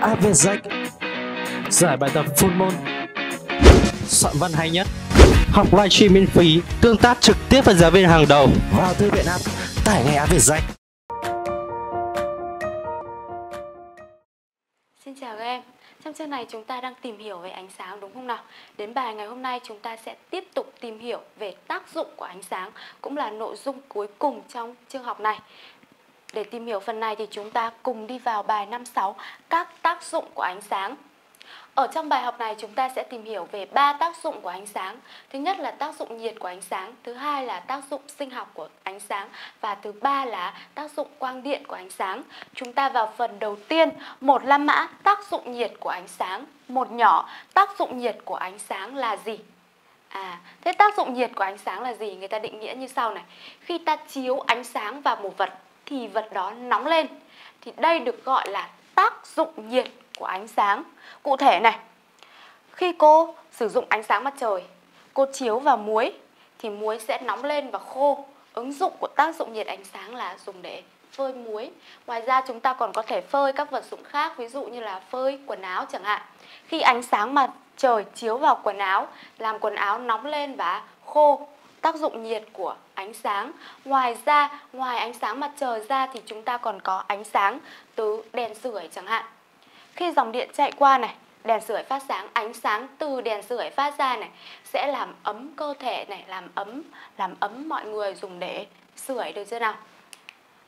VietJack giải bài tập full môn, soạn văn hay nhất, học live stream miễn phí, tương tác trực tiếp với giáo viên hàng đầu. Vào thư viện app, tải ngay VietJack. Xin chào các em. Trong chương này chúng ta đang tìm hiểu về ánh sáng, đúng không nào? Đến bài ngày hôm nay chúng ta sẽ tiếp tục tìm hiểu về tác dụng của ánh sáng, cũng là nội dung cuối cùng trong chương học này. Để tìm hiểu phần này thì chúng ta cùng đi vào bài 5-6, các tác dụng của ánh sáng. Ở trong bài học này chúng ta sẽ tìm hiểu về 3 tác dụng của ánh sáng. Thứ nhất là tác dụng nhiệt của ánh sáng, thứ hai là tác dụng sinh học của ánh sáng và thứ ba là tác dụng quang điện của ánh sáng. Chúng ta vào phần đầu tiên, một la mã tác dụng nhiệt của ánh sáng, một nhỏ tác dụng nhiệt của ánh sáng là gì? Thế tác dụng nhiệt của ánh sáng là gì? Người ta định nghĩa như sau này. Khi ta chiếu ánh sáng vào một vật thì vật đó nóng lên. Thì đây được gọi là tác dụng nhiệt của ánh sáng. Cụ thể này, khi cô sử dụng ánh sáng mặt trời, cô chiếu vào muối thì muối sẽ nóng lên và khô. Ứng dụng của tác dụng nhiệt ánh sáng là dùng để phơi muối. Ngoài ra chúng ta còn có thể phơi các vật dụng khác, ví dụ như là phơi quần áo chẳng hạn. Khi ánh sáng mặt trời chiếu vào quần áo, làm quần áo nóng lên và khô. Tác dụng nhiệt của ánh sáng. Ngoài ra, ngoài ánh sáng mặt trời ra thì chúng ta còn có ánh sáng từ đèn sưởi chẳng hạn. Khi dòng điện chạy qua này, đèn sưởi phát sáng, ánh sáng từ đèn sưởi phát ra này sẽ làm ấm cơ thể này, làm ấm mọi người dùng để sưởi, được chưa nào?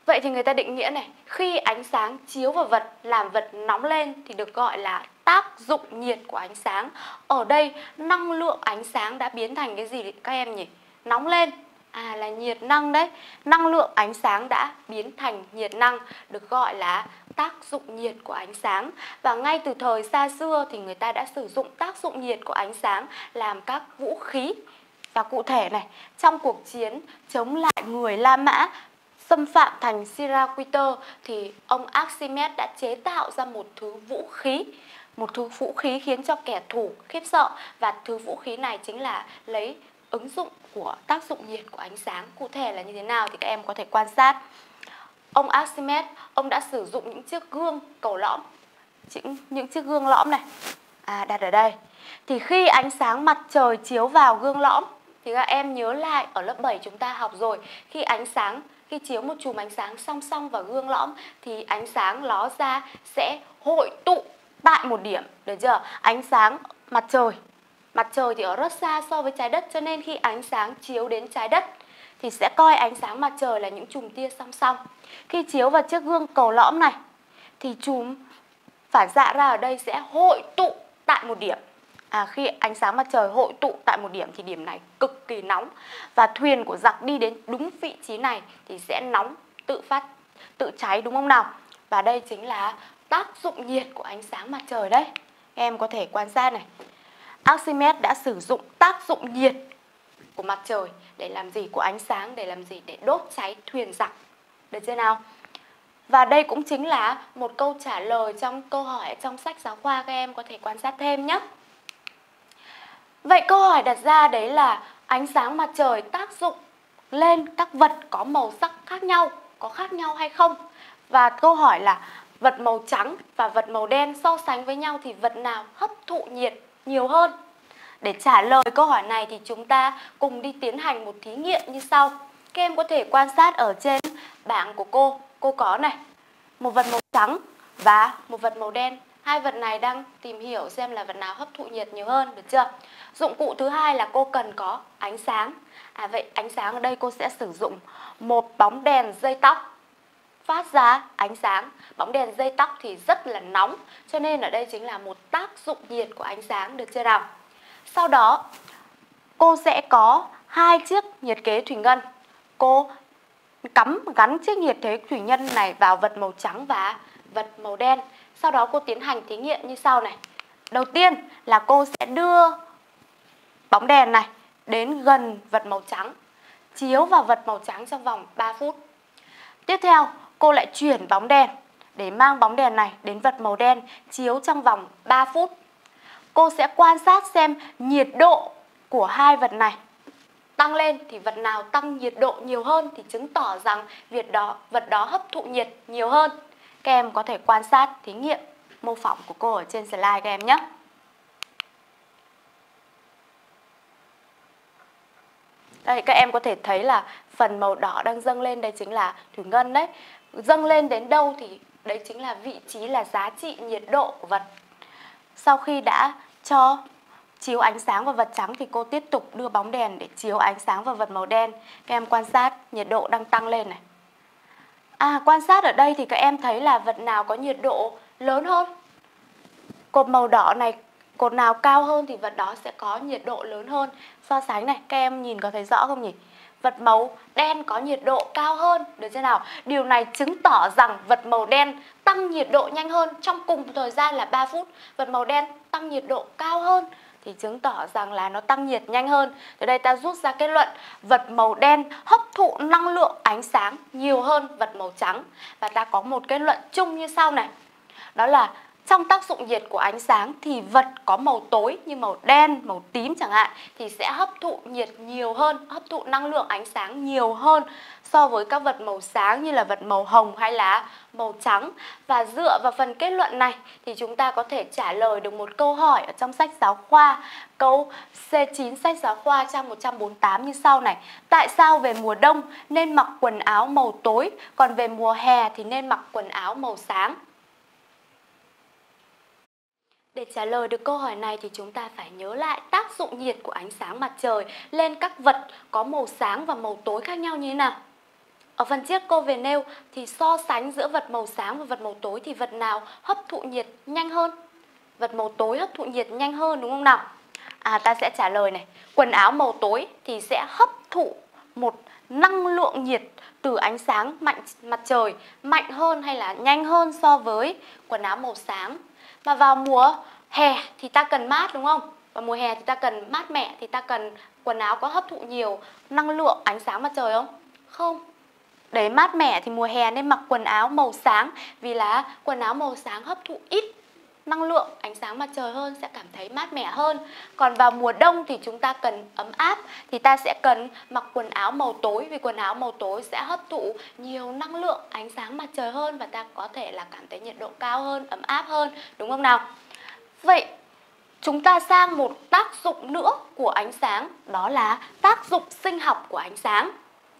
Vậy thì người ta định nghĩa này, khi ánh sáng chiếu vào vật làm vật nóng lên thì được gọi là tác dụng nhiệt của ánh sáng. Ở đây năng lượng ánh sáng đã biến thành cái gì các em nhỉ? Nóng lên là nhiệt năng đấy. Năng lượng ánh sáng đã biến thành nhiệt năng được gọi là tác dụng nhiệt của ánh sáng. Và ngay từ thời xa xưa thì người ta đã sử dụng tác dụng nhiệt của ánh sáng làm các vũ khí. Và cụ thể này, trong cuộc chiến chống lại người La Mã xâm phạm thành Syracuse thì ông Archimedes đã chế tạo ra một thứ vũ khí khiến cho kẻ thù khiếp sợ, và thứ vũ khí này chính là lấy ứng dụng của tác dụng nhiệt của ánh sáng. Cụ thể là như thế nào thì các em có thể quan sát. Ông Archimedes, ông đã sử dụng những chiếc gương cầu lõm, những chiếc gương lõm này đặt ở đây. Thì khi ánh sáng mặt trời chiếu vào gương lõm thì các em nhớ lại ở lớp 7 chúng ta học rồi, khi chiếu một chùm ánh sáng song song vào gương lõm thì ánh sáng ló ra sẽ hội tụ tại một điểm, được chưa? Ánh sáng mặt trời thì ở rất xa so với trái đất, cho nên khi ánh sáng chiếu đến trái đất thì sẽ coi ánh sáng mặt trời là những chùm tia song song. Khi chiếu vào chiếc gương cầu lõm này thì chùm phản xạ ra ở đây sẽ hội tụ tại một điểm. Khi ánh sáng mặt trời hội tụ tại một điểm thì điểm này cực kỳ nóng, và thuyền của giặc đi đến đúng vị trí này thì sẽ nóng, tự cháy, đúng không nào? Và đây chính là tác dụng nhiệt của ánh sáng mặt trời đấy. Em có thể quan sát này. Archimedes đã sử dụng tác dụng nhiệt của mặt trời để làm gì? Của ánh sáng để làm gì? Để đốt cháy thuyền giặc, được chưa nào? Và đây cũng chính là một câu trả lời trong câu hỏi trong sách giáo khoa, các em có thể quan sát thêm nhé. Vậy câu hỏi đặt ra đấy là ánh sáng mặt trời tác dụng lên các vật có màu sắc khác nhau, có khác nhau hay không? Và câu hỏi là vật màu trắng và vật màu đen so sánh với nhau thì vật nào hấp thụ nhiệt nhiều hơn? Để trả lời câu hỏi này thì chúng ta cùng đi tiến hành một thí nghiệm như sau. Các em có thể quan sát ở trên bảng của cô có này, một vật màu trắng và một vật màu đen. Hai vật này đang tìm hiểu xem là vật nào hấp thụ nhiệt nhiều hơn, được chưa? Dụng cụ thứ hai là cô cần có ánh sáng. Vậy ánh sáng ở đây cô sẽ sử dụng một bóng đèn dây tóc phát ra ánh sáng. Bóng đèn dây tóc thì rất là nóng, cho nên ở đây chính là một tác dụng nhiệt của ánh sáng, được chưa nào? Sau đó, cô sẽ có hai chiếc nhiệt kế thủy ngân. Cô gắn chiếc nhiệt kế thủy ngân này vào vật màu trắng và vật màu đen. Sau đó cô tiến hành thí nghiệm như sau này. Đầu tiên là cô sẽ đưa bóng đèn này đến gần vật màu trắng, chiếu vào vật màu trắng trong vòng 3 phút. Tiếp theo, cô lại chuyển bóng đèn để mang bóng đèn này đến vật màu đen, chiếu trong vòng 3 phút. Cô sẽ quan sát xem nhiệt độ của hai vật này tăng lên thì vật nào tăng nhiệt độ nhiều hơn, thì chứng tỏ rằng vật đó hấp thụ nhiệt nhiều hơn. Các em có thể quan sát thí nghiệm mô phỏng của cô ở trên slide các em nhé. Đây, các em có thể thấy là phần màu đỏ đang dâng lên, đây chính là thủy ngân đấy. Dâng lên đến đâu thì đấy chính là vị trí, là giá trị nhiệt độ của vật. Sau khi đã cho chiếu ánh sáng vào vật trắng thì cô tiếp tục đưa bóng đèn để chiếu ánh sáng vào vật màu đen. Các em quan sát nhiệt độ đang tăng lên này. Quan sát ở đây thì các em thấy là vật nào có nhiệt độ lớn hơn. Cột màu đỏ này, cột nào cao hơn thì vật đó sẽ có nhiệt độ lớn hơn. So sánh này, các em nhìn có thấy rõ không nhỉ? Vật màu đen có nhiệt độ cao hơn, được chưa nào? Điều này chứng tỏ rằng vật màu đen tăng nhiệt độ nhanh hơn. Trong cùng thời gian là 3 phút, vật màu đen tăng nhiệt độ cao hơn thì chứng tỏ rằng là nó tăng nhiệt nhanh hơn. Từ đây ta rút ra kết luận vật màu đen hấp thụ năng lượng ánh sáng nhiều hơn vật màu trắng. Và ta có một kết luận chung như sau này. Đó là trong tác dụng nhiệt của ánh sáng thì vật có màu tối như màu đen, màu tím chẳng hạn thì sẽ hấp thụ nhiệt nhiều hơn, hấp thụ năng lượng ánh sáng nhiều hơn so với các vật màu sáng như là vật màu hồng hay là màu trắng. Và dựa vào phần kết luận này thì chúng ta có thể trả lời được một câu hỏi ở trong sách giáo khoa, câu C9 sách giáo khoa trang 148 như sau này. Tại sao về mùa đông nên mặc quần áo màu tối, còn về mùa hè thì nên mặc quần áo màu sáng? Để trả lời được câu hỏi này thì chúng ta phải nhớ lại tác dụng nhiệt của ánh sáng mặt trời lên các vật có màu sáng và màu tối khác nhau như thế nào. Ở phần trước cô về nêu thì so sánh giữa vật màu sáng và vật màu tối thì vật nào hấp thụ nhiệt nhanh hơn? Vật màu tối hấp thụ nhiệt nhanh hơn đúng không nào? Ta sẽ trả lời này, quần áo màu tối thì sẽ hấp thụ một năng lượng nhiệt từ ánh sáng mặt trời mạnh hơn hay là nhanh hơn so với quần áo màu sáng. Mà vào mùa hè thì ta cần mát đúng không? Và mùa hè thì ta cần mát mẻ thì ta cần quần áo có hấp thụ nhiều năng lượng ánh sáng mặt trời không? Không. Để mát mẻ thì mùa hè nên mặc quần áo màu sáng, vì là quần áo màu sáng hấp thụ ít năng lượng ánh sáng mặt trời hơn, sẽ cảm thấy mát mẻ hơn. Còn vào mùa đông thì chúng ta cần ấm áp thì ta sẽ cần mặc quần áo màu tối, vì quần áo màu tối sẽ hấp thụ nhiều năng lượng ánh sáng mặt trời hơn và ta có thể là cảm thấy nhiệt độ cao hơn, ấm áp hơn, đúng không nào? Vậy chúng ta sang một tác dụng nữa của ánh sáng, đó là tác dụng sinh học của ánh sáng.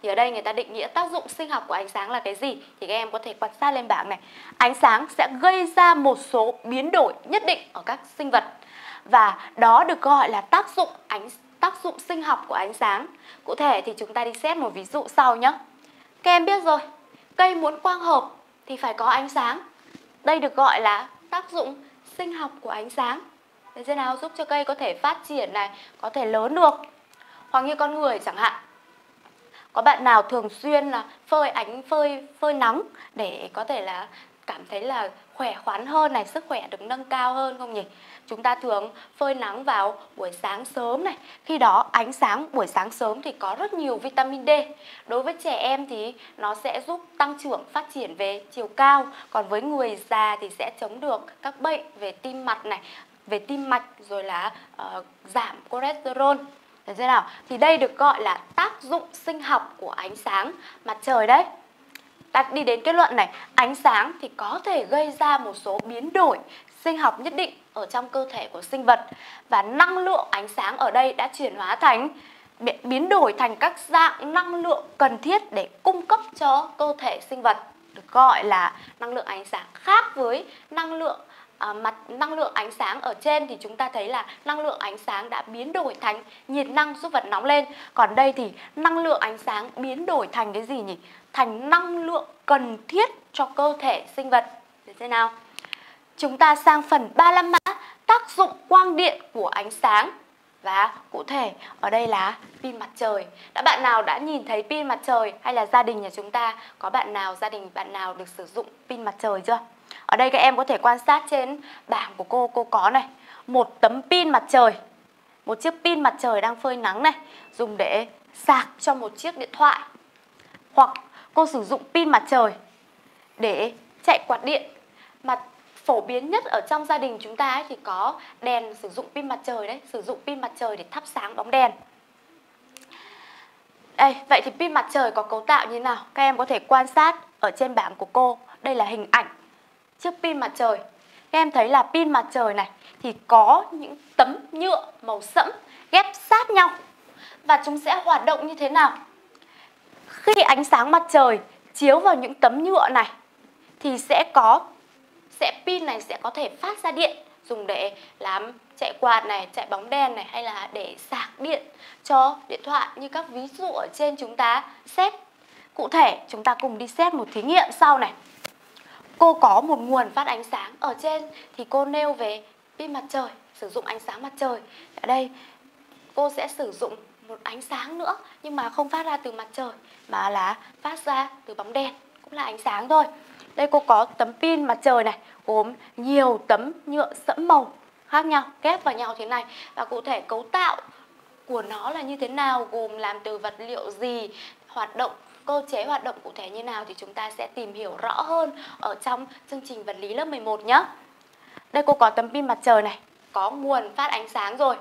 Thì ở đây người ta định nghĩa tác dụng sinh học của ánh sáng là cái gì? Thì các em có thể quan sát lên bảng này. Ánh sáng sẽ gây ra một số biến đổi nhất định ở các sinh vật. Và đó được gọi là tác dụng sinh học của ánh sáng. Cụ thể thì chúng ta đi xét một ví dụ sau nhé. Các em biết rồi, cây muốn quang hợp thì phải có ánh sáng. Đây được gọi là tác dụng sinh học của ánh sáng. Để thế nào giúp cho cây có thể phát triển này, có thể lớn được. Hoặc như con người chẳng hạn. Có bạn nào thường xuyên là phơi nắng để có thể là cảm thấy là khỏe khoắn hơn này, sức khỏe được nâng cao hơn không nhỉ? Chúng ta thường phơi nắng vào buổi sáng sớm này. Khi đó ánh sáng buổi sáng sớm thì có rất nhiều vitamin D. Đối với trẻ em thì nó sẽ giúp tăng trưởng phát triển về chiều cao. Còn với người già thì sẽ chống được các bệnh về tim mạch này, về tim mạch rồi là giảm cholesterol. Được chưa nào? Thì đây được gọi là tác dụng sinh học của ánh sáng mặt trời đấy. Ta đi đến kết luận này, ánh sáng thì có thể gây ra một số biến đổi sinh học nhất định ở trong cơ thể của sinh vật. Và năng lượng ánh sáng ở đây đã chuyển hóa thành, biến đổi thành các dạng năng lượng cần thiết để cung cấp cho cơ thể sinh vật. Được gọi là năng lượng ánh sáng. Khác với năng lượng năng lượng ánh sáng ở trên thì chúng ta thấy là năng lượng ánh sáng đã biến đổi thành nhiệt năng giúp vật nóng lên. Còn đây thì năng lượng ánh sáng biến đổi thành cái gì nhỉ? Thành năng lượng cần thiết cho cơ thể sinh vật. Được thế nào? Chúng ta sang phần 35 mã, tác dụng quang điện của ánh sáng. Và cụ thể ở đây là pin mặt trời. Đã bạn nào đã nhìn thấy pin mặt trời hay là gia đình nhà chúng ta có gia đình bạn nào được sử dụng pin mặt trời chưa? Ở đây các em có thể quan sát trên bảng của cô có này, một tấm pin mặt trời, một chiếc pin mặt trời đang phơi nắng này, dùng để sạc cho một chiếc điện thoại. Hoặc cô sử dụng pin mặt trời để chạy quạt điện. Mà phổ biến nhất ở trong gia đình chúng ta ấy thì có đèn sử dụng pin mặt trời đấy, sử dụng pin mặt trời để thắp sáng bóng đèn. Đây, vậy thì pin mặt trời có cấu tạo như thế nào? Các em có thể quan sát ở trên bảng của cô, đây là hình ảnh chiếc pin mặt trời. Các em thấy là pin mặt trời này thì có những tấm nhựa màu sẫm ghép sát nhau. Và chúng sẽ hoạt động như thế nào? Khi ánh sáng mặt trời chiếu vào những tấm nhựa này thì pin này sẽ có thể phát ra điện, dùng để làm chạy quạt này, chạy bóng đèn này, hay là để sạc điện cho điện thoại như các ví dụ ở trên chúng ta xét. Cụ thể chúng ta cùng đi xét một thí nghiệm sau này. Cô có một nguồn phát ánh sáng ở trên thì cô nêu về pin mặt trời, sử dụng ánh sáng mặt trời. Ở đây cô sẽ sử dụng một ánh sáng nữa nhưng mà không phát ra từ mặt trời mà là phát ra từ bóng đèn, cũng là ánh sáng thôi. Đây cô có tấm pin mặt trời này gồm nhiều tấm nhựa sẫm màu khác nhau ghép vào nhau thế này, và cụ thể cấu tạo của nó là như thế nào, gồm làm từ vật liệu gì, hoạt động, cơ chế hoạt động cụ thể như nào thì chúng ta sẽ tìm hiểu rõ hơn ở trong chương trình vật lý lớp 11 nhé. Đây cô có tấm pin mặt trời này, có nguồn phát ánh sáng rồi.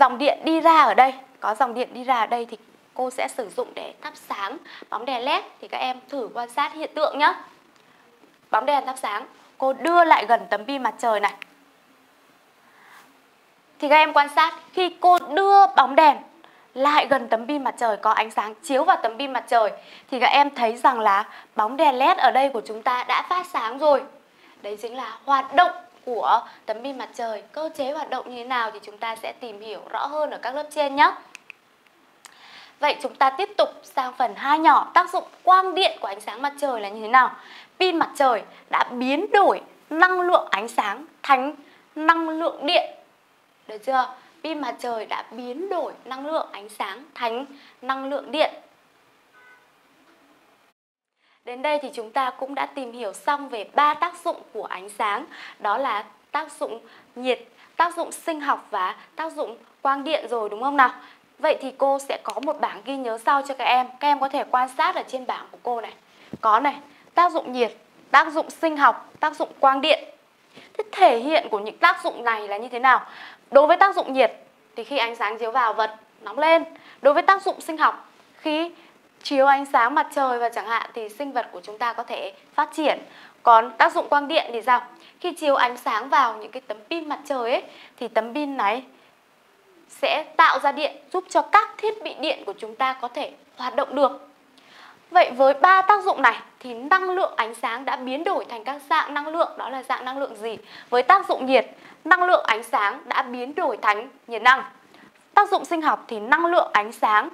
Dòng điện đi ra ở đây, có dòng điện đi ra ở đây thì cô sẽ sử dụng để thắp sáng bóng đèn LED, thì các em thử quan sát hiện tượng nhé. Bóng đèn thắp sáng, cô đưa lại gần tấm pin mặt trời này. Thì các em quan sát khi cô đưa bóng đèn lại gần tấm pin mặt trời, có ánh sáng chiếu vào tấm pin mặt trời thì các em thấy rằng là bóng đèn LED ở đây của chúng ta đã phát sáng rồi. Đấy chính là hoạt động của tấm pin mặt trời. Cơ chế hoạt động như thế nào thì chúng ta sẽ tìm hiểu rõ hơn ở các lớp trên nhé. Vậy chúng ta tiếp tục sang phần 2 nhỏ, tác dụng quang điện của ánh sáng mặt trời là như thế nào. Pin mặt trời đã biến đổi năng lượng ánh sáng thành năng lượng điện. Được chưa? Pin mặt trời đã biến đổi năng lượng ánh sáng thành năng lượng điện. Đến đây thì chúng ta cũng đã tìm hiểu xong về 3 tác dụng của ánh sáng. Đó là tác dụng nhiệt, tác dụng sinh học và tác dụng quang điện rồi, đúng không nào? Vậy thì cô sẽ có một bảng ghi nhớ sau cho các em. Các em có thể quan sát ở trên bảng của cô này. Có này, tác dụng nhiệt, tác dụng sinh học, tác dụng quang điện. Thế thể hiện của những tác dụng này là như thế nào? Đối với tác dụng nhiệt thì khi ánh sáng chiếu vào vật nóng lên. Đối với tác dụng sinh học, khi chiếu ánh sáng mặt trời và chẳng hạn thì sinh vật của chúng ta có thể phát triển. Còn tác dụng quang điện thì sao? Khi chiếu ánh sáng vào những cái tấm pin mặt trời ấy, thì tấm pin này sẽ tạo ra điện giúp cho các thiết bị điện của chúng ta có thể hoạt động được. Vậy với 3 tác dụng này thì năng lượng ánh sáng đã biến đổi thành các dạng năng lượng. Đó là dạng năng lượng gì? Với tác dụng nhiệt, năng lượng ánh sáng đã biến đổi thành nhiệt năng. Tác dụng sinh học thì năng lượng ánh sáng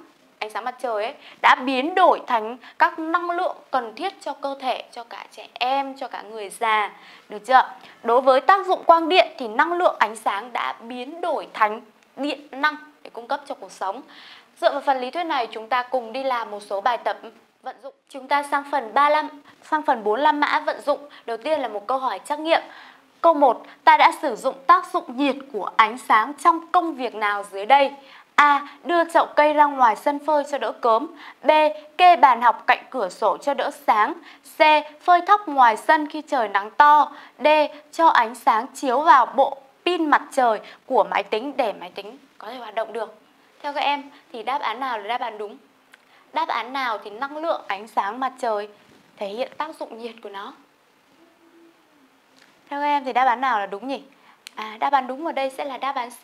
mặt trời ấy, đã biến đổi thành các năng lượng cần thiết cho cơ thể, cho cả trẻ em, cho cả người già. Được chưa? Đối với tác dụng quang điện thì năng lượng ánh sáng đã biến đổi thành điện năng để cung cấp cho cuộc sống. Dựa vào phần lý thuyết này chúng ta cùng đi làm một số bài tập vận dụng. Chúng ta sang phần 45 mã vận dụng. Đầu tiên là một câu hỏi trắc nghiệm. Câu 1, ta đã sử dụng tác dụng nhiệt của ánh sáng trong công việc nào dưới đây? A. Đưa chậu cây ra ngoài sân phơi cho đỡ cớm. B. Kê bàn học cạnh cửa sổ cho đỡ sáng. C. Phơi thóc ngoài sân khi trời nắng to. D. Cho ánh sáng chiếu vào bộ pin mặt trời của máy tính để máy tính có thể hoạt động được. Theo các em thì đáp án nào là đáp án đúng? Đáp án nào thì năng lượng ánh sáng mặt trời thể hiện tác dụng nhiệt của nó? Theo các em thì đáp án nào là đúng nhỉ? Đáp án đúng ở đây sẽ là đáp án C.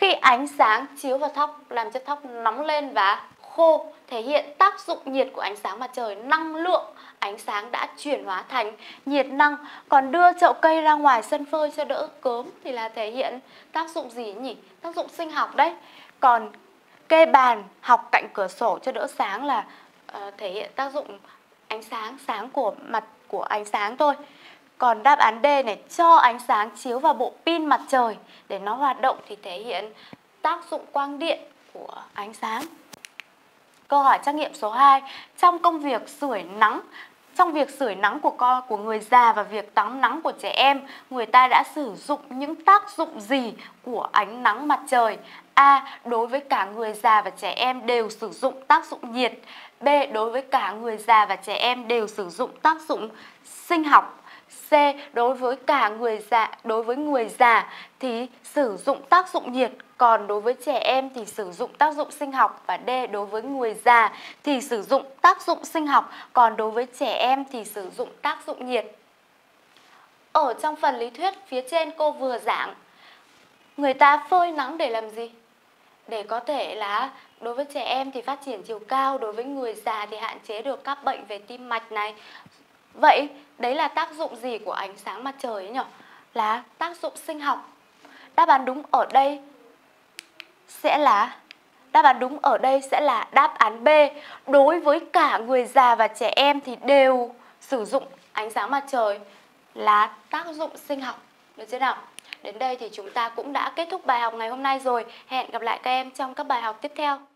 Khi ánh sáng chiếu vào tóc làm cho tóc nóng lên và khô, thể hiện tác dụng nhiệt của ánh sáng mặt trời, năng lượng ánh sáng đã chuyển hóa thành nhiệt năng. Còn đưa chậu cây ra ngoài sân phơi cho đỡ cớm thì là thể hiện tác dụng gì nhỉ? Tác dụng sinh học đấy. Còn kê bàn học cạnh cửa sổ cho đỡ sáng là thể hiện tác dụng ánh sáng, sáng của mặt của ánh sáng thôi. Còn đáp án D này, cho ánh sáng chiếu vào bộ pin mặt trời để nó hoạt động thì thể hiện tác dụng quang điện của ánh sáng. Câu hỏi trắc nghiệm số 2, trong việc sưởi nắng của người già và việc tắm nắng của trẻ em, người ta đã sử dụng những tác dụng gì của ánh nắng mặt trời? A. Đối với cả người già và trẻ em đều sử dụng tác dụng nhiệt. B. Đối với cả người già và trẻ em đều sử dụng tác dụng sinh học. C. Đối với người già thì sử dụng tác dụng nhiệt, còn đối với trẻ em thì sử dụng tác dụng sinh học. Và D. Đối với người già thì sử dụng tác dụng sinh học, còn đối với trẻ em thì sử dụng tác dụng nhiệt. Ở trong phần lý thuyết phía trên cô vừa giảng, người ta phơi nắng để làm gì? Để có thể là đối với trẻ em thì phát triển chiều cao, đối với người già thì hạn chế được các bệnh về tim mạch này. Vậy đấy là tác dụng gì của ánh sáng mặt trời ấy nhỉ? Là tác dụng sinh học. Đáp án đúng ở đây sẽ là đáp án B. Đối với cả người già và trẻ em thì đều sử dụng ánh sáng mặt trời là tác dụng sinh học. Được chưa nào? Đến đây thì chúng ta cũng đã kết thúc bài học ngày hôm nay rồi. Hẹn gặp lại các em trong các bài học tiếp theo.